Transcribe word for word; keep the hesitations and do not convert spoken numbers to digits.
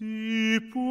si pour